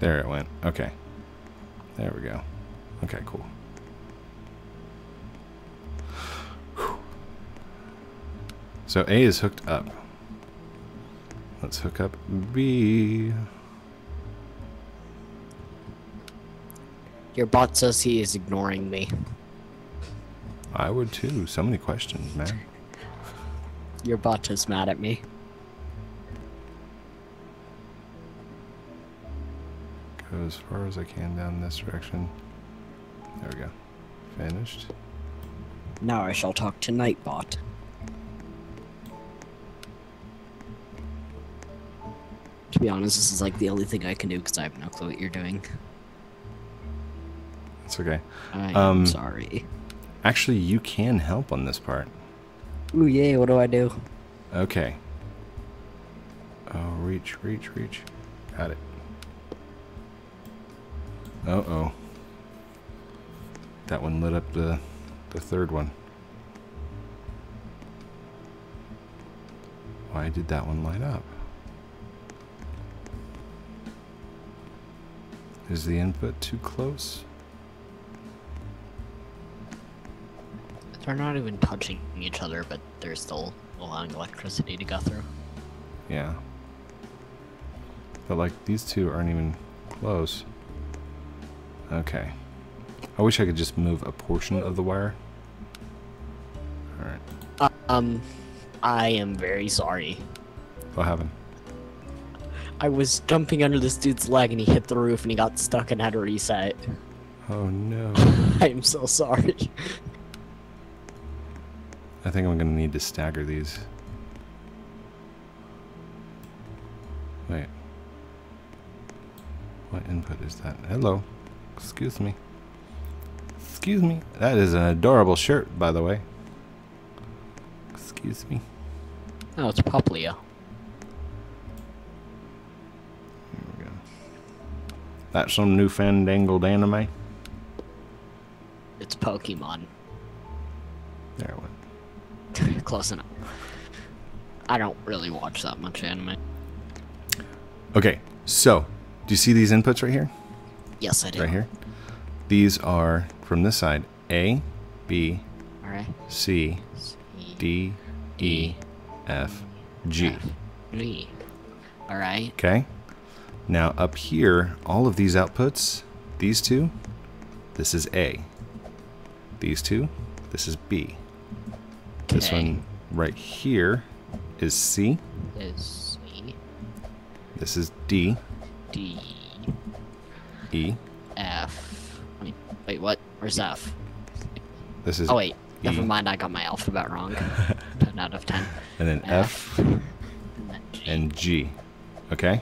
There it went. Okay. There we go. Okay, cool. So A is hooked up. Let's hook up B. Your bot says he is ignoring me. I would too. So many questions, man. Your bot is mad at me. Go as far as I can down this direction. There we go. Finished. Now I shall talk to Nightbot. To be honest, this is like the only thing I can do because I have no clue what you're doing. That's okay. I'm um, sorry. Actually, you can help on this part. Ooh, yay, what do I do? Okay. Oh, reach, reach, reach. Got it. Uh-oh. That one lit up the, the third one. Why did that one light up? Is the input too close? They're not even touching each other, but they're still allowing electricity to go through. Yeah. But like, these two aren't even close. Okay. I wish I could just move a portion of the wire. Alright. Uh, um, I am very sorry. What happened? I was jumping under this dude's leg and he hit the roof and he got stuck and had to reset. Oh no. I'm so sorry. I think I'm gonna need to stagger these. Wait. What input is that? Hello. Excuse me. Excuse me. That is an adorable shirt, by the way. Excuse me. Oh, it's Poplio. That's some newfandangled anime? It's Pokemon. There it went. Close enough. I don't really watch that much anime. Okay, so do you see these inputs right here? Yes, I do. Right here? These are from this side. A, B, All right. C, C, D, E, F, G. F, G. All right. Okay. Now up here, all of these outputs, these two, this is A. These two, this is B. Okay. This one right here is C. Is C. This is D. D. E. F. Wait, wait what? Where's F? This is. Oh wait, e. Never mind. I got my alphabet wrong. ten out of ten. And then F, F and, then G. and G. Okay.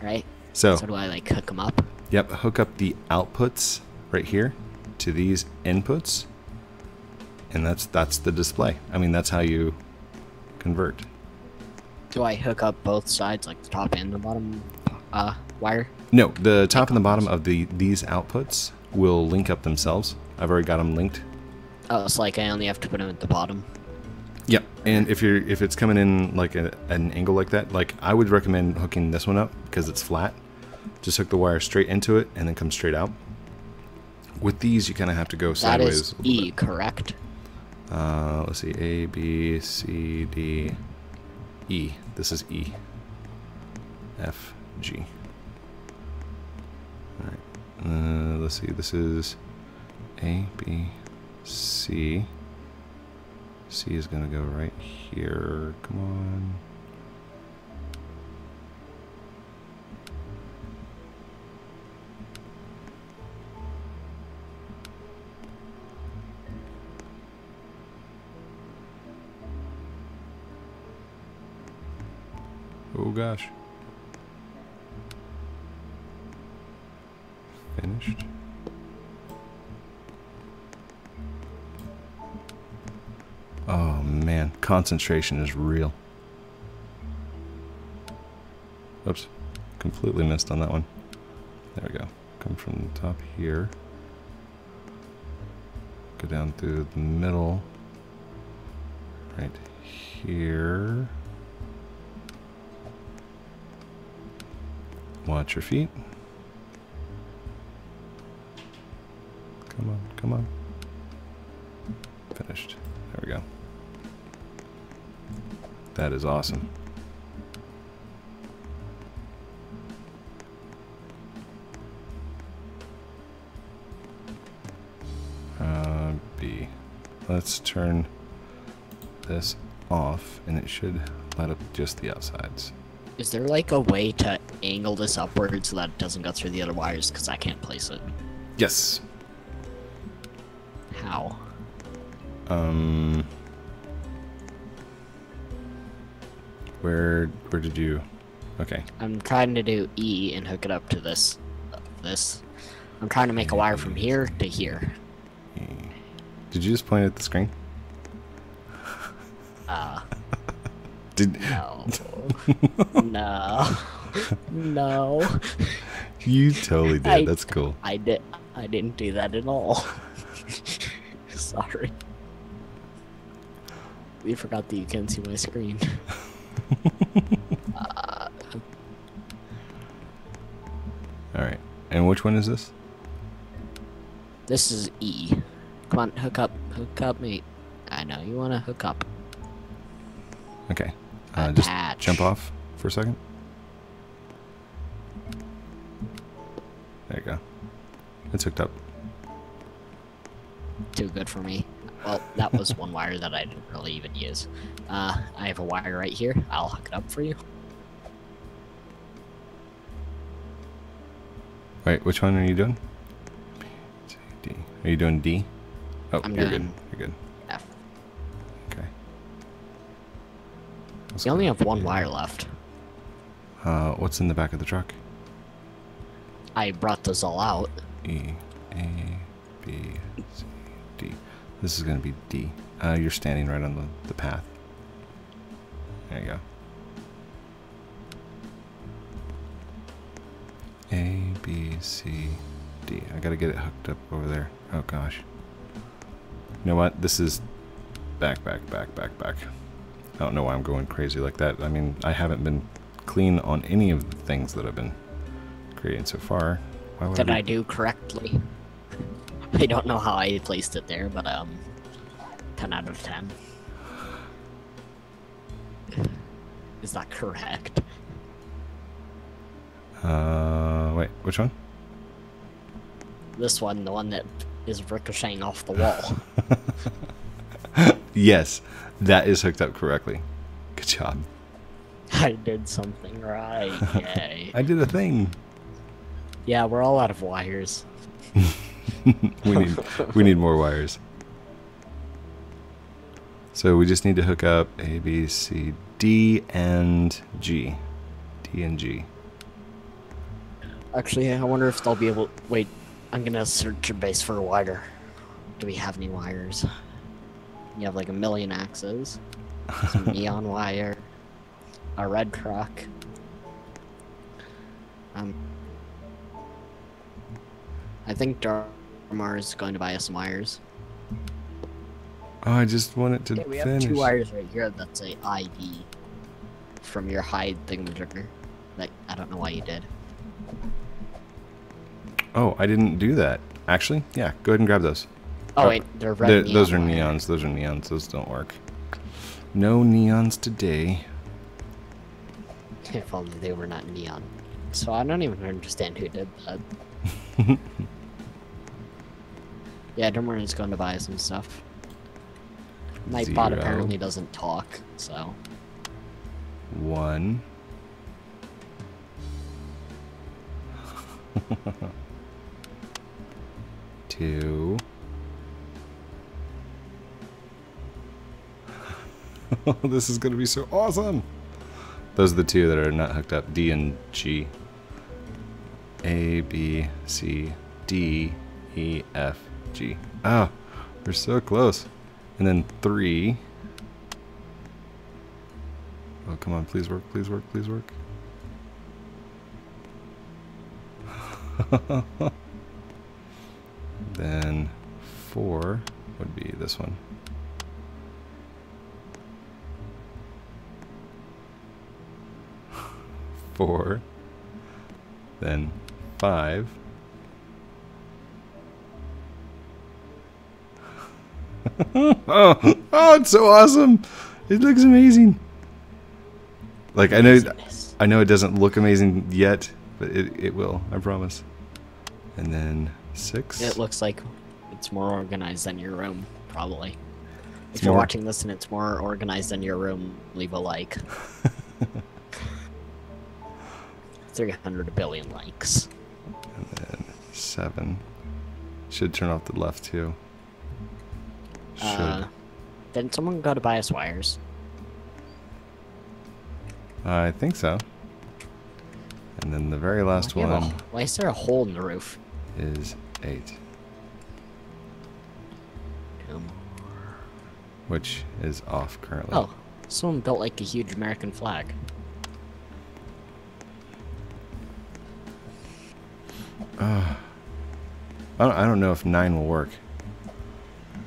Right. So. So do I like hook them up? Yep. Hook up the outputs right here to these inputs, and that's that's the display. I mean, that's how you convert. Do I hook up both sides, like the top and the bottom uh, wire? No, the top and the bottom of the these outputs will link up themselves. I've already got them linked. Oh, it's like I only have to put them at the bottom. Yep, and if you're if it's coming in like a, an angle like that, like I would recommend hooking this one up because it's flat. Just hook the wire straight into it and then come straight out. With these, you kind of have to go sideways. That is E, correct? Uh, let's see, A, B, C, D, E. This is E. F, G. All right. Uh, let's see. This is A, B, C. C is gonna go right here. Come on. Oh gosh. Finished. Oh man, concentration is real. Oops, completely missed on that one. There we go. Come from the top here. Go down through the middle. Right here. Watch your feet. Come on, come on. Finished. There we go. That is awesome. Uh, B. Let's turn this off and it should light up just the outsides. Is there like a way to angle this upward so that it doesn't go through the other wires? Because I can't place it. Yes. How? Um. Where? Where did you? Okay. I'm trying to do E and hook it up to this. Uh, this. I'm trying to make a wire from here to here. Did you just point at the screen? Uh. Did... No. No. No. You totally did. I, That's cool. I did. I didn't do that at all. Sorry. We forgot that you can see my screen. uh. All right. And which one is this? This is E. Come on, hook up, hook up, mate. I know you want to hook up. Okay. Uh, just jump off for a second. There you go. It's hooked up. Too good for me. Well, that was one wire that I didn't really even use. Uh, I have a wire right here. I'll hook it up for you. Wait, which one are you doing? D. Are you doing D? Oh, I'm you're good. You're good. F. You only have one wire left. Uh, what's in the back of the truck? I brought those all out. E, A, B, C, D. This is going to be D. Uh, you're standing right on the, the path. There you go. A, B C D. I gotta get it hooked up over there. Oh gosh. You know what? This is back, back, back, back, back. I don't know why I'm going crazy like that. I mean, I haven't been clean on any of the things that I've been creating so far. Why would I, I do correctly? I don't know how I placed it there, but um, ten out of ten. Is that correct? Uh, wait, which one? This one, the one that is ricocheting off the wall. Yes, that is hooked up correctly. Good job. I did something right. Yay. I did a thing. Yeah, we're all out of wires. we need we need more wires. So we just need to hook up A, B, C, D, and G. D and G. Actually, I wonder if they'll be able... Wait, I'm going to search your base for a wire. Do we have any wires? You have like a million axes. Some neon wire. A red truck. Um... I think Darmar is going to buy us some wires. Oh, I just want it to okay, we finish. We have two wires right here that say I D from your hide thingamajigger. Like, I don't know why you did. Oh, I didn't do that. Actually, yeah, go ahead and grab those. Oh, oh wait, they're red they're, neon Those are wire. neons, those are neons, those don't work. No neons today. If only they were not neon. So I don't even understand who did that. Yeah, Dermore is going to buy some stuff. Nightbot apparently doesn't talk, so. One. Two. This is going to be so awesome. Those are the two that are not hooked up. D and G. A, B, C, D, E, F, G. Ah, we're so close. And then three. Oh, come on, please work, please work, please work. Then four would be this one. Four. Then five. oh, oh, it's so awesome! It looks amazing. Like I know, I know it doesn't look amazing yet, but it it will. I promise. And then six. It looks like it's more organized than your room, probably. If you're watching this and it's more organized than your room, leave a like. Three hundred billion likes. And then seven. Should turn off the left too. Uh, then someone got to buy us wires. I think so. And then the very last why one. A, why is there a hole in the roof? Is eight. Two more. Which is off currently. Oh, someone built like a huge American flag. Uh, I don't, I don't know if nine will work.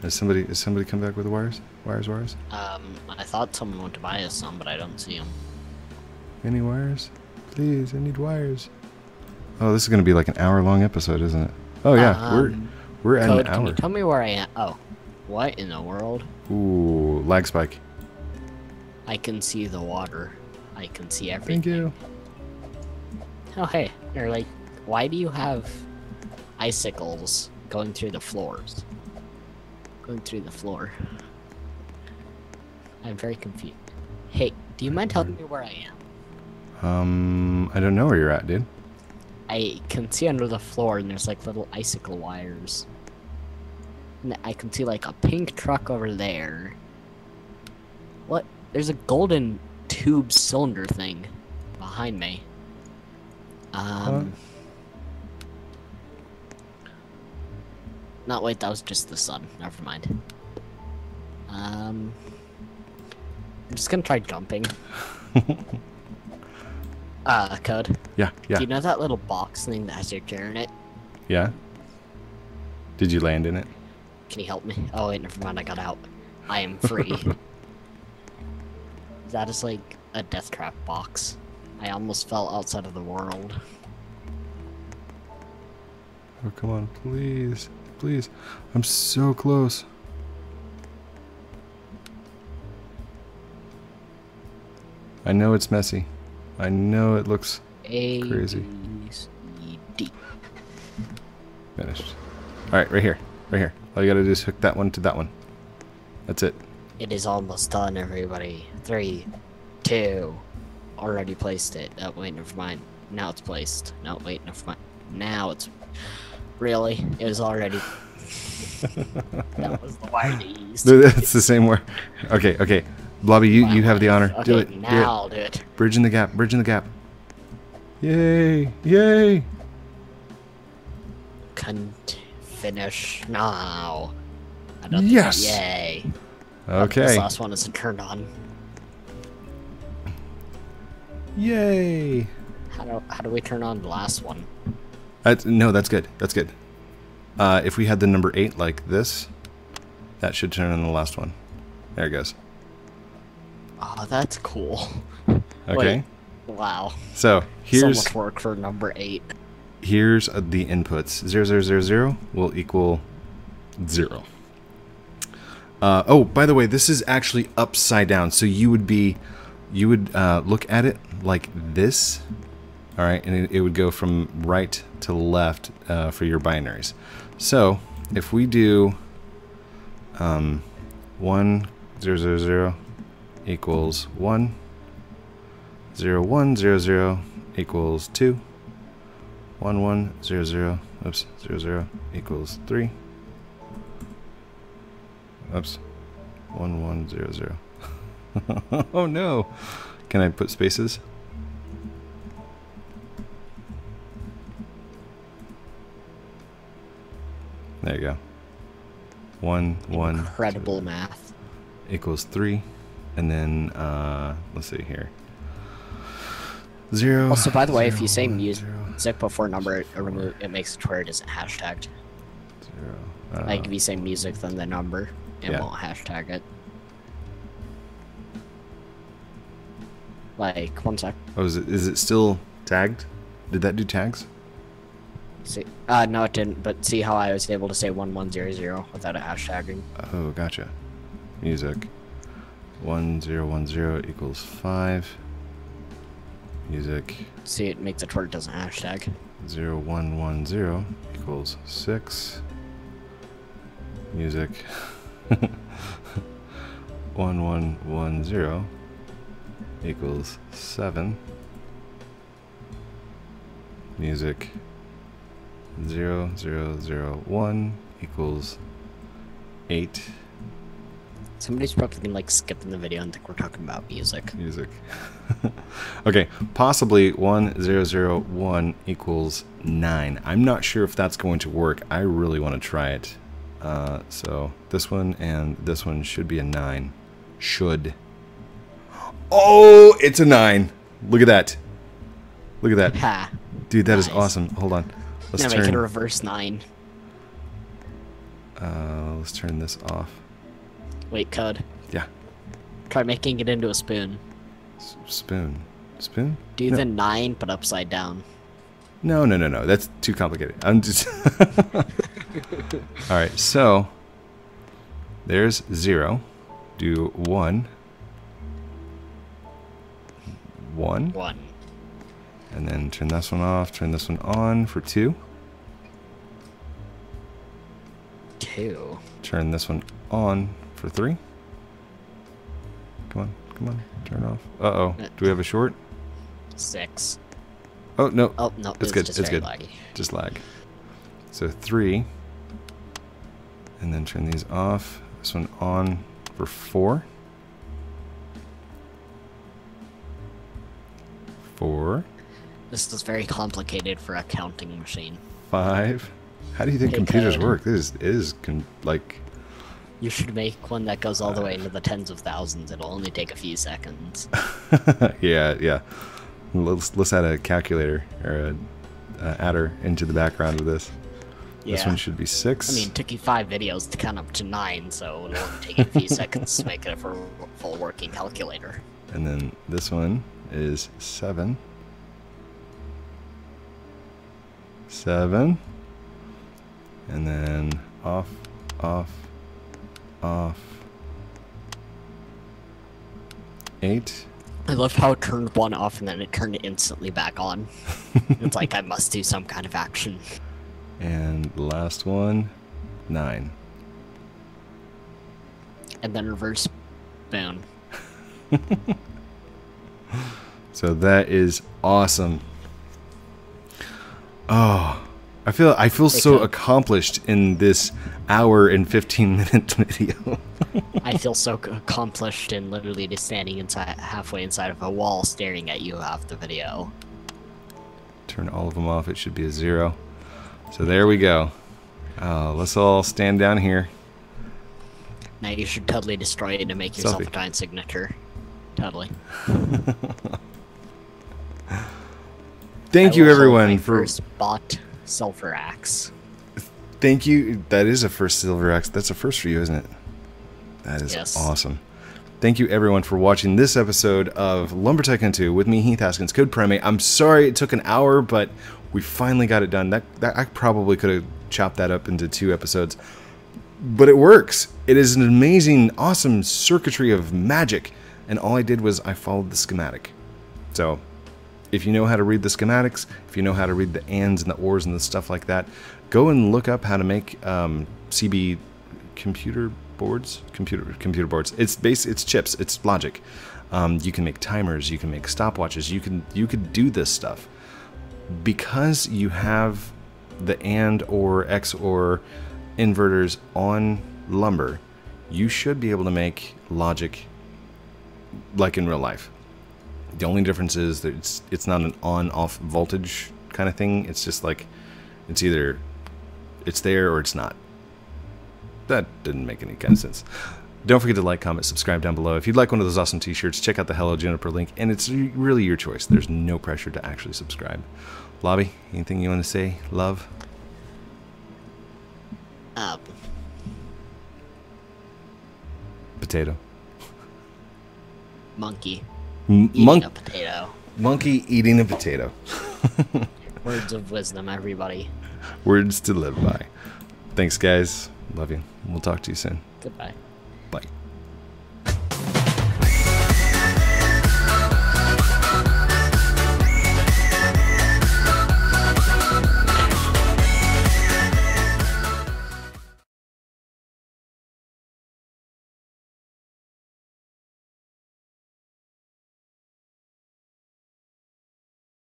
Is somebody is somebody come back with the wires? Wires, wires? Um, I thought someone went to buy us some, but I don't see them. Any wires? Please, I need wires. Oh, this is gonna be like an hour-long episode, isn't it? Oh yeah, um, we're we're at Code, an hour. Can you tell me where I am? Oh, what in the world? Ooh, lag spike. I can see the water. I can see everything. Thank you. Oh hey, they're like, why do you have icicles going through the floors? Going through the floor. I'm very confused. Hey, do you mind telling me where I am? Um, I don't know where you're at, dude. I can see under the floor, and there's like little icicle wires. And I can see like a pink truck over there. What? There's a golden tube cylinder thing behind me. Um. Huh? Not wait, that was just the sun. Never mind. Um, I'm just gonna try jumping. Uh, Code? Yeah, yeah. Do you know that little box thing that has your chair in it? Yeah. Did you land in it? Can you help me? Oh, wait, never mind. I got out. I am free. That is like a death trap box. I almost fell outside of the world. Oh, come on. Please. Please. I'm so close. I know it's messy. I know it looks A crazy. B C D. Finished. All right, right here. Right here. All you gotta do is hook that one to that one. That's it. It is almost done, everybody. Three, two. Already placed it. Oh, wait, never mind. Now it's placed. No, wait, never mind. Now it's... Really? It was already... That was the wire to use. That's the same word. Okay, okay. Bloby, you, you have the honor. Okay, do it. Now do it. I'll do it. Bridge in the gap. Bridge in the gap. Yay. Yay. Cunt. Finish now. I don't think yes. Yay. Okay. This last one isn't turned on. Yay. How do, how do we turn on the last one? That's, no, that's good. That's good. Uh, if we had the number eight like this, that should turn on the last one. There it goes. Oh, that's cool. Okay. Wait, wow. So here's so much work for number eight. Here's the inputs. Zero zero zero zero will equal zero. Uh, oh, by the way, this is actually upside down. So you would be, you would uh, look at it like this. All right, and it, it would go from right to left uh, for your binaries. So if we do um, one zero zero zero. Equals one, zero, one, zero, zero, equals two, one, one, zero, zero, oops, zero, zero, equals three, oops, one, one, zero, zero. Oh no! Can I put spaces? There you go. One, one. Incredible zero, math. Equals three. And then, uh, let's see here. Zero. Also, by the way, zero, if you say music zero, before number, it, remove, it makes it where it isn't hashtagged. Zero. Uh, like, if you say music, then the number, it yeah. won't hashtag it. Like, one sec. Oh, is it, is it still tagged? Did that do tags? See, uh, no, it didn't, but see how I was able to say one one zero zero without it hashtagging? Oh, gotcha. Music. One zero one zero equals five. Music. See, it makes it where it doesn't hashtag. Zero one one zero equals six. Music. One one one zero equals seven. Music. Zero zero zero one equals eight. Somebody's probably like skipping the video and think we're talking about music. Music. Okay, possibly one zero zero one equals nine. I'm not sure if that's going to work. I really want to try it. Uh, so this one and this one should be a nine. Should. Oh, it's a nine. Look at that. Look at that. Ha. Dude, that nice. Is awesome. Hold on. Let's now turn. Now make it a reverse nine. Uh, let's turn this off. Wait, Code. Yeah. Try making it into a spoon. S spoon. Spoon? Do no. the nine, but upside down. No, no, no, no. That's too complicated. I'm just... All right, so there's zero. Do one. One. One. And then turn this one off, turn this one on for two. Two. Turn this one on. For three. Come on, come on, turn off. Uh-oh, do we have a short? Six. Oh, no. Oh, no, it's good, it's good. Laggy. Just lag. So three. And then turn these off. This one on for four. Four. This is very complicated for a counting machine. Five. How do you think hey, computers code. work? This is, is con like... You should make one that goes all the way into the tens of thousands. It'll only take a few seconds. yeah, yeah. Let's, let's add a calculator or a uh, adder into the background of this. Yeah. This one should be six. I mean, it took you five videos to count up to nine, so it'll only take you a few seconds to make it a full working calculator. And then this one is seven. Seven. And then off, off, off. Eight. I love how it turned one off and then it turned it instantly back on. It's like I must do some kind of action. And the last one, nine. And then reverse bound. So that is awesome. Oh, I feel I feel so accomplished in this hour and fifteen minute video. I feel so accomplished in literally just standing inside, halfway inside of a wall staring at you half the video. Turn all of them off. It should be a zero. So there we go. Uh, let's all stand down here. Now you should totally destroy it to make yourself Selfie. a giant signature. Totally. Thank I you everyone for first bought silver axe. Thank you. That is a first silver axe. That's a first for you, isn't it? That is yes. awesome. Thank you everyone for watching this episode of Lumber Tycoon two with me, Heath Haskins, Code Prime eight. I'm sorry it took an hour, but we finally got it done. That, that I probably could have chopped that up into two episodes, but it works. It is an amazing, awesome circuitry of magic, and all I did was I followed the schematic. So if you know how to read the schematics, if you know how to read the ands and the ors and the stuff like that, go and look up how to make um, C B computer boards, computer computer boards. It's base, it's chips, it's logic. Um, you can make timers, you can make stopwatches, you can you could do this stuff. Because you have the and or X O R inverters on Lumber, you should be able to make logic like in real life. The only difference is that it's, it's not an on-off voltage kind of thing. It's just like, it's either it's there or it's not. That didn't make any kind of sense. Don't forget to like, comment, subscribe down below. If you'd like one of those awesome t-shirts, check out the Hello Juniper link, and it's really your choice. There's no pressure to actually subscribe. Bloby, anything you want to say? Love? Um. Potato. Monkey. M eating Mon a potato. Monkey eating a potato. Words of wisdom, everybody. Words to live by. Thanks, guys. Love you. We'll talk to you soon. Goodbye.